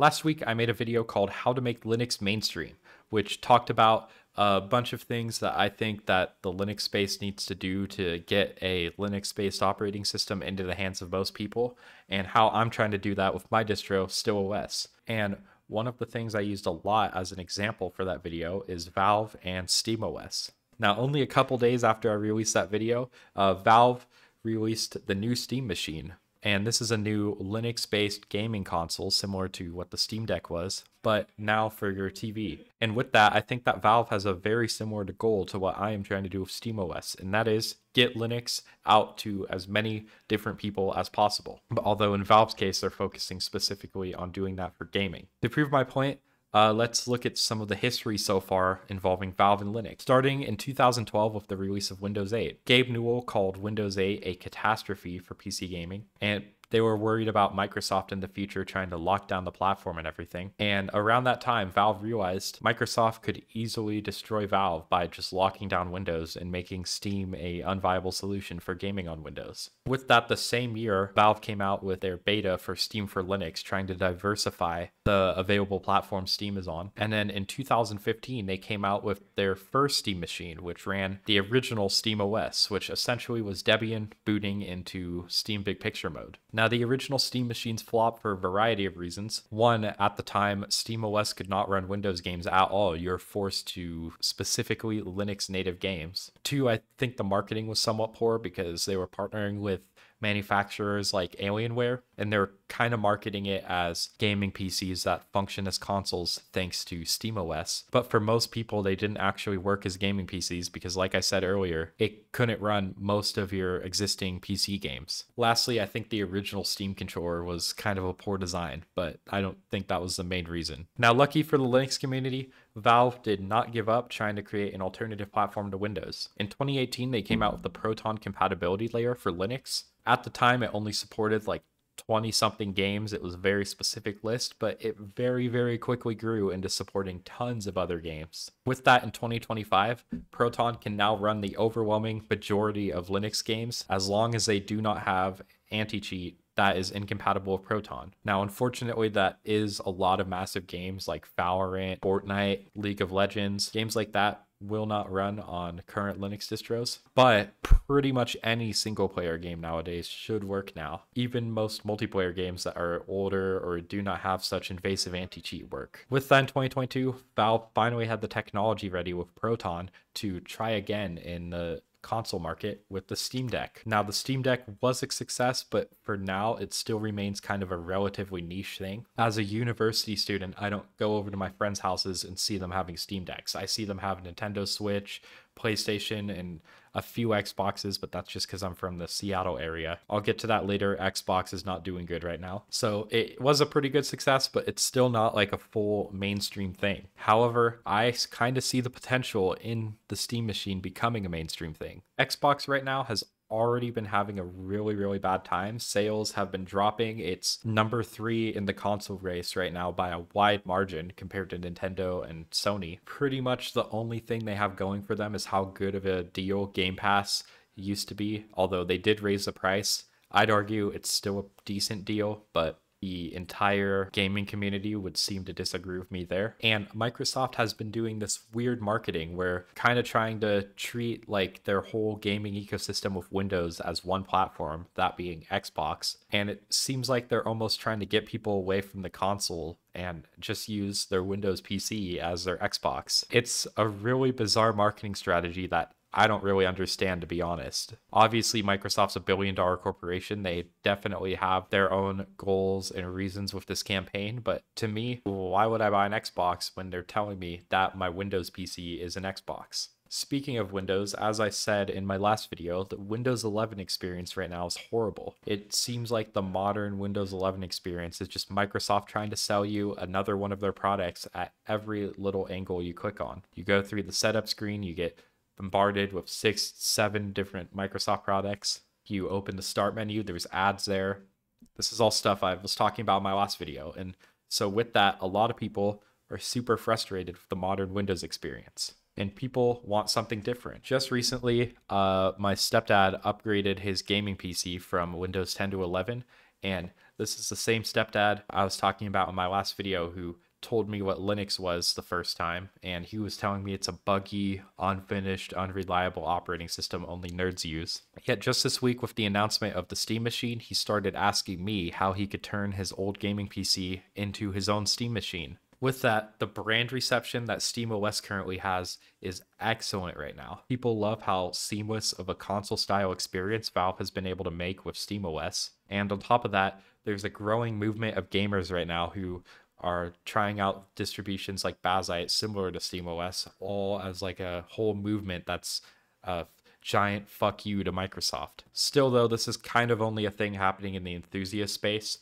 Last week, I made a video called How to Make Linux Mainstream, which talked about a bunch of things that I think that the Linux space needs to do to get a Linux-based operating system into the hands of most people, and how I'm trying to do that with my distro, StillOS. And one of the things I used a lot as an example for that video is Valve and SteamOS. Now, only a couple days after I released that video, Valve released the new Steam Machine. And this is a new Linux-based gaming console, similar to what the Steam Deck was, but now for your TV. And with that, I think that Valve has a very similar goal to what I am trying to do with SteamOS, and that is get Linux out to as many different people as possible. But although in Valve's case, they're focusing specifically on doing that for gaming. To prove my point, let's look at some of the history so far involving Valve and Linux. Starting in 2012 with the release of Windows 8, Gabe Newell called Windows 8 a catastrophe for PC gaming, and they were worried about Microsoft in the future trying to lock down the platform and everything. And around that time, Valve realized Microsoft could easily destroy Valve by just locking down Windows and making Steam an unviable solution for gaming on Windows. With that, the same year, Valve came out with their beta for Steam for Linux, trying to diversify the available platform Steam is on. And then in 2015, they came out with their first Steam machine, which ran the original SteamOS, which essentially was Debian booting into Steam Big Picture mode. Now, the original Steam machines flopped for a variety of reasons. One, at the time, SteamOS could not run Windows games at all. You're forced to specifically Linux native games. Two, I think the marketing was somewhat poor because they were partnering with manufacturers like Alienware, and they're kind of marketing it as gaming PCs that function as consoles thanks to SteamOS. But for most people, they didn't actually work as gaming PCs because, like I said earlier, it couldn't run most of your existing PC games. Lastly, I think the original Steam controller was kind of a poor design, but I don't think that was the main reason. Now, lucky for the Linux community, Valve did not give up trying to create an alternative platform to Windows. In 2018, they came out with the Proton compatibility layer for Linux. At the time, it only supported like 20-something games. It was a very specific list, but it very, very quickly grew into supporting tons of other games. With that, in 2025, Proton can now run the overwhelming majority of Linux games as long as they do not have anti-cheat that is incompatible with Proton. Now, unfortunately, that is a lot of massive games like Valorant, Fortnite, League of Legends, games like that will not run on current Linux distros, but pretty much any single player game nowadays should work now. Even most multiplayer games that are older or do not have such invasive anti-cheat work. With that, in 2022, Valve finally had the technology ready with Proton to try again in the console market with the Steam Deck. Now, the Steam Deck was a success, but for now it still remains kind of a relatively niche thing. As a university student, I don't go over to my friends' houses and see them having Steam Decks. I see them have Nintendo Switch, PlayStation, and a few Xboxes, but that's just because I'm from the Seattle area. I'll get to that later. Xbox is not doing good right now. So it was a pretty good success, but it's still not like a full mainstream thing. However, I kind of see the potential in the Steam machine becoming a mainstream thing. Xbox right now has already been having a really, really bad time. Sales have been dropping. It's number 3 in the console race right now by a wide margin compared to Nintendo and Sony. Pretty much the only thing they have going for them is how good of a deal Game Pass used to be. Although they did raise the price, I'd argue it's still a decent deal, but the entire gaming community would seem to disagree with me there. And Microsoft has been doing this weird marketing where kind of trying to treat like their whole gaming ecosystem with Windows as one platform, that being Xbox. And it seems like they're almost trying to get people away from the console and just use their Windows PC as their Xbox. It's a really bizarre marketing strategy that I don't really understand, to be honest. Obviously, Microsoft's a billion-dollar corporation. They definitely have their own goals and reasons with this campaign. But to me, why would I buy an Xbox when they're telling me that my Windows PC is an Xbox? Speaking of Windows, as I said in my last video, the Windows 11 experience right now is horrible. It seems like the modern Windows 11 experience is just Microsoft trying to sell you another one of their products at every little angle you click on. You go through the setup screen, you get bombarded with 6-7 different Microsoft products. You open the start menu, there's ads there. This is all stuff I was talking about in my last video. And so with that, a lot of people are super frustrated with the modern Windows experience, and people want something different. Just recently, my stepdad upgraded his gaming PC from Windows 10 to 11, and This is the same stepdad I was talking about in my last video who told me what Linux was the first time, and he was telling me it's a buggy, unfinished, unreliable operating system only nerds use. Yet just this week with the announcement of the Steam Machine, he started asking me how he could turn his old gaming PC into his own Steam Machine. With that, the brand reception that SteamOS currently has is excellent right now. People love how seamless of a console-style experience Valve has been able to make with SteamOS. And on top of that, there's a growing movement of gamers right now who are trying out distributions like Bazite, similar to SteamOS, all as like a whole movement that's a giant fuck you to Microsoft. Still though, this is kind of only a thing happening in the enthusiast space.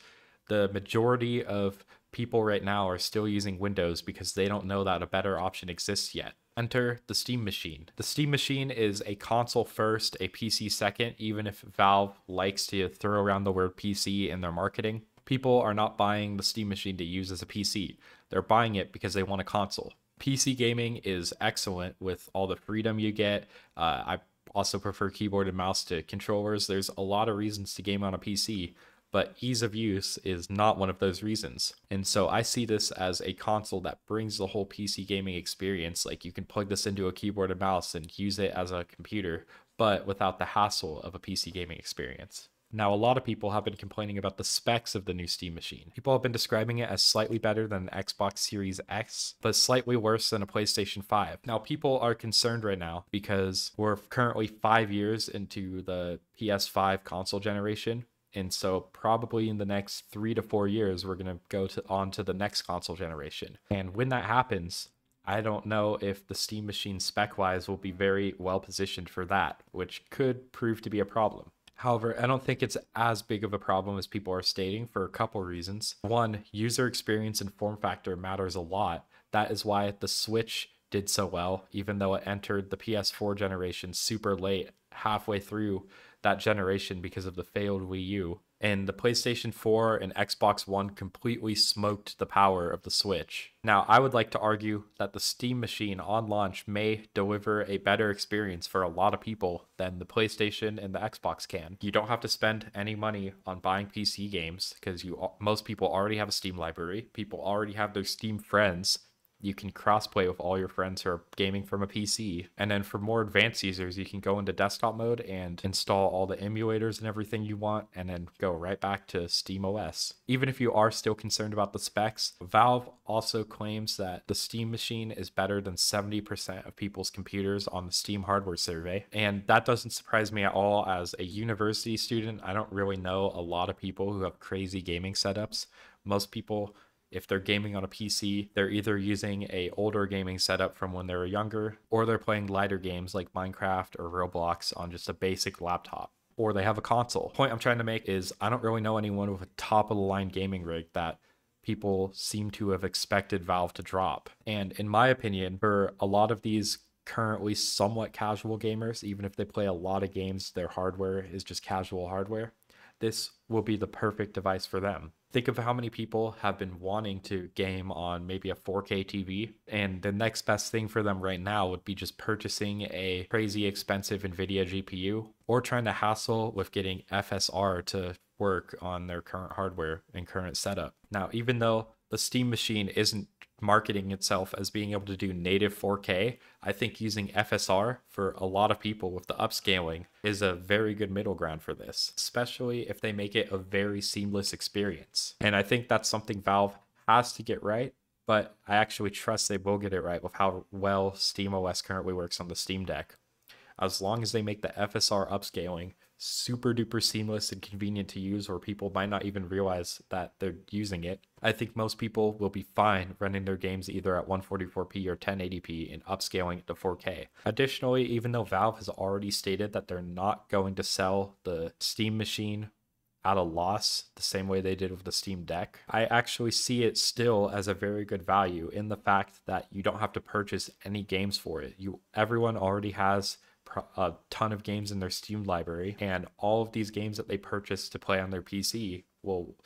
The majority of people right now are still using Windows because they don't know that a better option exists yet. Enter the Steam Machine. The Steam Machine is a console first, a PC second, even if Valve likes to throw around the word PC in their marketing. People are not buying the Steam Machine to use as a PC. They're buying it because they want a console. PC gaming is excellent with all the freedom you get. I also prefer keyboard and mouse to controllers. There's a lot of reasons to game on a PC, but ease of use is not one of those reasons. And so I see this as a console that brings the whole PC gaming experience. Like, you can plug this into a keyboard and mouse and use it as a computer, but without the hassle of a PC gaming experience. Now, a lot of people have been complaining about the specs of the new Steam Machine. People have been describing it as slightly better than an Xbox Series S, but slightly worse than a PlayStation 5. Now, people are concerned right now because we're currently 5 years into the PS5 console generation. And so probably in the next 3 to 4 years, we're going to go on to the next console generation. And when that happens, I don't know if the Steam Machine spec-wise will be very well positioned for that, which could prove to be a problem. However, I don't think it's as big of a problem as people are stating for a couple reasons. One, user experience and form factor matters a lot. That is why the Switch did so well, even though it entered the PS4 generation super late, halfway through that generation because of the failed Wii U. And the PlayStation 4 and Xbox One completely smoked the power of the Switch. Now, I would like to argue that the Steam Machine on launch may deliver a better experience for a lot of people than the PlayStation and the Xbox can. You don't have to spend any money on buying PC games because most people already have a Steam library. People already have their Steam friends. You can cross-play with all your friends who are gaming from a PC. And then for more advanced users, you can go into desktop mode and install all the emulators and everything you want, and then go right back to SteamOS. Even if you are still concerned about the specs, Valve also claims that the Steam Machine is better than 70% of people's computers on the Steam Hardware Survey. And that doesn't surprise me at all. As a university student, I don't really know a lot of people who have crazy gaming setups. Most people, if they're gaming on a PC, they're either using an older gaming setup from when they were younger, or they're playing lighter games like Minecraft or Roblox on just a basic laptop, or they have a console. The point I'm trying to make is I don't really know anyone with a top-of-the-line gaming rig that people seem to have expected Valve to drop. And in my opinion, for a lot of these currently somewhat casual gamers, even if they play a lot of games, their hardware is just casual hardware, this will be the perfect device for them. Think of how many people have been wanting to game on maybe a 4K TV, and the next best thing for them right now would be just purchasing a crazy expensive NVIDIA GPU, or trying to hassle with getting FSR to work on their current hardware and current setup. Now, even though the Steam Machine isn't marketing itself as being able to do native 4K, I think using FSR for a lot of people with the upscaling is a very good middle ground for this, especially if they make it a very seamless experience. And I think that's something Valve has to get right, but I actually trust they will get it right with how well SteamOS currently works on the Steam Deck. As long as they make the FSR upscaling super duper seamless and convenient to use, where people might not even realize that they're using it, I think most people will be fine running their games either at 144p or 1080p and upscaling it to 4K. Additionally, even though Valve has already stated that they're not going to sell the Steam Machine at a loss the same way they did with the Steam Deck, I actually see it still as a very good value in the fact that you don't have to purchase any games for it. Everyone already has a ton of games in their Steam library, and all of these games that they purchase to play on their PC will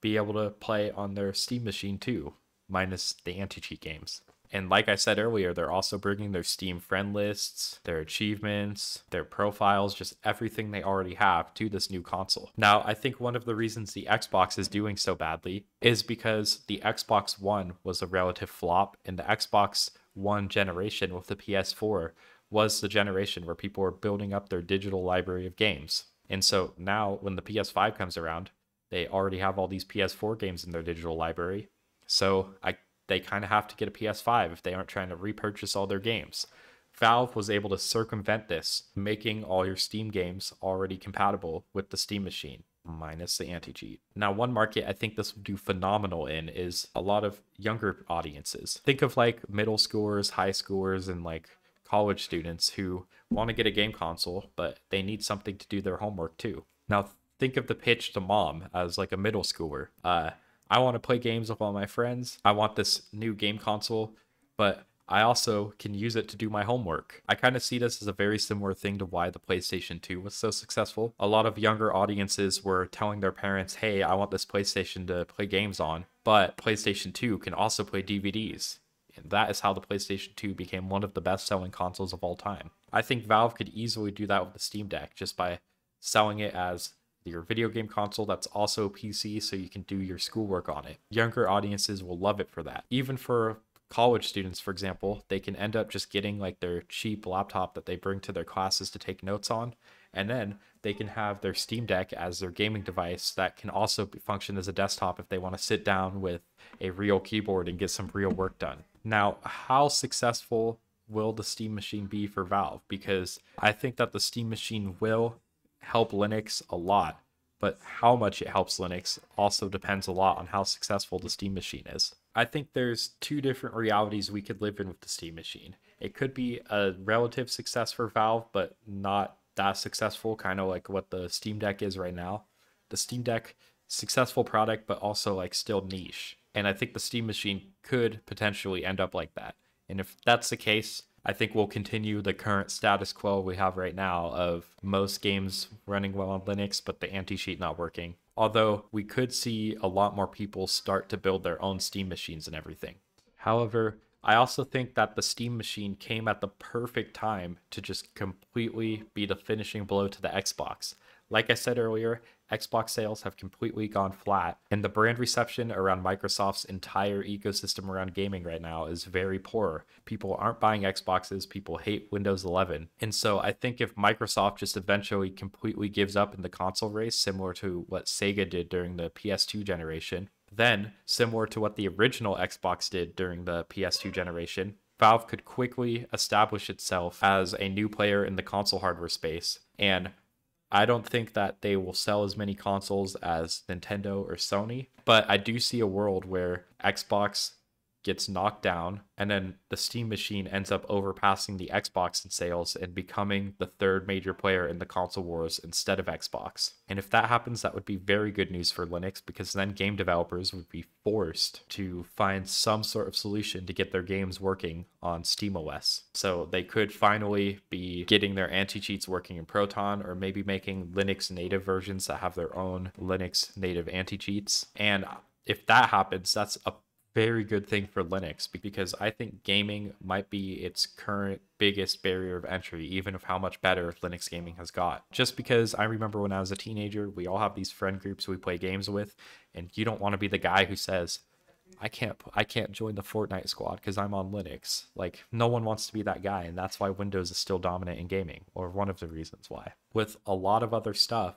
be able to play on their Steam Machine too, minus the anti-cheat games. And like I said earlier, they're also bringing their Steam friend lists, their achievements, their profiles, just everything they already have to this new console. Now, I think one of the reasons the Xbox is doing so badly is because the Xbox One was a relative flop, and the Xbox One generation with the PS4 was the generation where people were building up their digital library of games. And so now when the PS5 comes around, they already have all these PS4 games in their digital library. So they kind of have to get a PS5 if they aren't trying to repurchase all their games. Valve was able to circumvent this, making all your Steam games already compatible with the Steam Machine, minus the anti-cheat. Now, one market I think this will do phenomenal in is a lot of younger audiences. Think of like middle schoolers, high schoolers, and like college students who want to get a game console, but they need something to do their homework too. Now, think of the pitch to mom as like a middle schooler. I want to play games with all my friends. I want this new game console, but I also can use it to do my homework. I kind of see this as a very similar thing to why the PlayStation 2 was so successful. A lot of younger audiences were telling their parents, hey, I want this PlayStation to play games on, but PlayStation 2 can also play DVDs. And that is how the PlayStation 2 became one of the best-selling consoles of all time. I think Valve could easily do that with the Steam Deck just by selling it as your video game console that's also PC, so you can do your schoolwork on it. Younger audiences will love it for that. Even for college students, for example, they can end up just getting like their cheap laptop that they bring to their classes to take notes on, and then they can have their Steam Deck as their gaming device that can also function as a desktop if they want to sit down with a real keyboard and get some real work done. Now, how successful will the Steam Machine be for Valve? Because I think that the Steam Machine will help Linux a lot, but how much it helps Linux also depends a lot on how successful the Steam Machine is. I think there's two different realities we could live in with the Steam Machine. It could be a relative success for Valve, but not that successful, kind of like what the Steam Deck is right now. The Steam Deck, successful product, but also like still niche. And I think the Steam Machine could potentially end up like that. And if that's the case, I think we'll continue the current status quo we have right now of most games running well on Linux, but the anti-cheat not working. Although we could see a lot more people start to build their own Steam Machines and everything. However, I also think that the Steam Machine came at the perfect time to just completely be the finishing blow to the Xbox. Like I said earlier, Xbox sales have completely gone flat, and the brand reception around Microsoft's entire ecosystem around gaming right now is very poor. People aren't buying Xboxes, people hate Windows 11. And so I think if Microsoft just eventually completely gives up in the console race, similar to what Sega did during the PS2 generation, then similar to what the original Xbox did during the PS2 generation, Valve could quickly establish itself as a new player in the console hardware space. And I don't think that they will sell as many consoles as Nintendo or Sony, but I do see a world where Xbox gets knocked down and then the Steam Machine ends up overpassing the Xbox in sales and becoming the third major player in the console wars instead of Xbox. And if that happens, that would be very good news for Linux, because then game developers would be forced to find some sort of solution to get their games working on SteamOS. So they could finally be getting their anti-cheats working in Proton, or maybe making Linux native versions that have their own Linux native anti-cheats. And if that happens, that's a very good thing for Linux, because I think gaming might be its current biggest barrier of entry, even of how much better Linux gaming has got. Just because I remember when I was a teenager, we all have these friend groups we play games with, and you don't want to be the guy who says, I can't join the Fortnite squad because I'm on Linux. Like, no one wants to be that guy, and that's why Windows is still dominant in gaming, or one of the reasons why. With a lot of other stuff,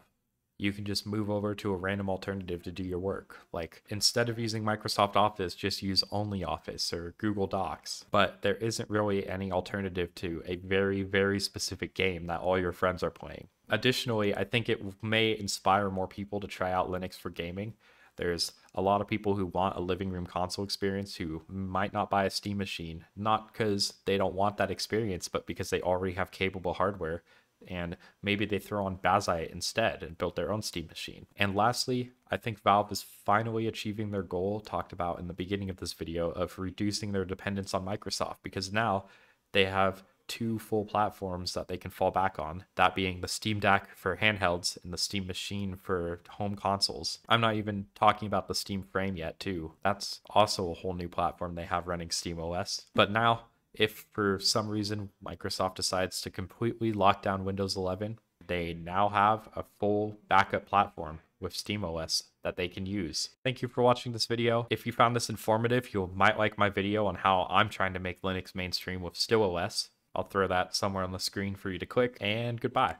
you can just move over to a random alternative to do your work. Like, instead of using Microsoft Office, just use only Office or Google Docs. But there isn't really any alternative to a very, very specific game that all your friends are playing. Additionally, I think it may inspire more people to try out Linux for gaming. There's a lot of people who want a living room console experience who might not buy a Steam Machine, not because they don't want that experience, but because they already have capable hardware. And maybe they throw on Bazite instead and build their own Steam Machine. And lastly, I think Valve is finally achieving their goal talked about in the beginning of this video of reducing their dependence on Microsoft, because now they have two full platforms that they can fall back on, that being the Steam Deck for handhelds and the Steam Machine for home consoles. I'm not even talking about the Steam Frame yet too. That's also a whole new platform they have running SteamOS. But now, if for some reason Microsoft decides to completely lock down Windows 11, they now have a full backup platform with SteamOS that they can use. Thank you for watching this video. If you found this informative, you might like my video on how I'm trying to make Linux mainstream with StillOS. I'll throw that somewhere on the screen for you to click, and goodbye.